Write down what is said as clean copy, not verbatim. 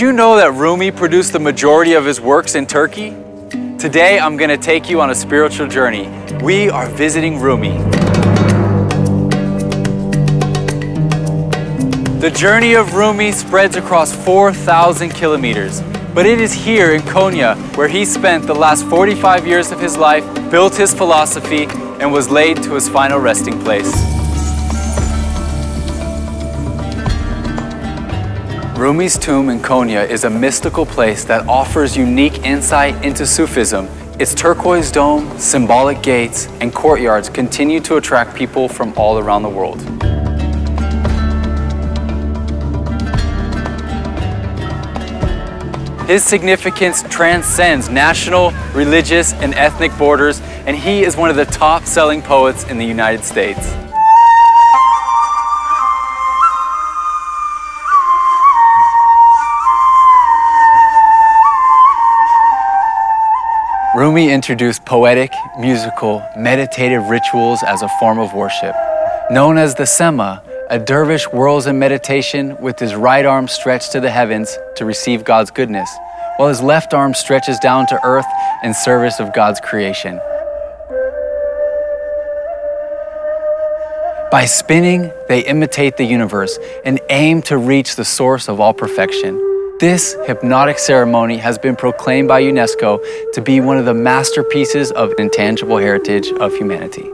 you know that Rumi produced the majority of his works in Turkey? Today, I'm gonna take you on a spiritual journey. We are visiting Rumi. The journey of Rumi spreads across 4,000 kilometers, but it is here in Konya where he spent the last 45 years of his life, built his philosophy, and was laid to his final resting place. Rumi's tomb in Konya is a mystical place that offers unique insight into Sufism. Its turquoise dome, symbolic gates, and courtyards continue to attract people from all around the world. His significance transcends national, religious, and ethnic borders, and he is one of the top-selling poets in the United States. Rumi introduced poetic, musical, meditative rituals as a form of worship. Known as the Sema, a dervish whirls in meditation with his right arm stretched to the heavens to receive God's goodness, while his left arm stretches down to earth in service of God's creation. By spinning, they imitate the universe and aim to reach the source of all perfection. This hypnotic ceremony has been proclaimed by UNESCO to be one of the masterpieces of intangible heritage of humanity.